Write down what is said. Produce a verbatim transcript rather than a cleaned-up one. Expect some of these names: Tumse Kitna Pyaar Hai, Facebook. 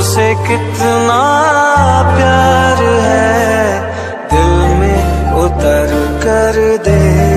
तुमसे कितना प्यार है दिल में उतर कर दे।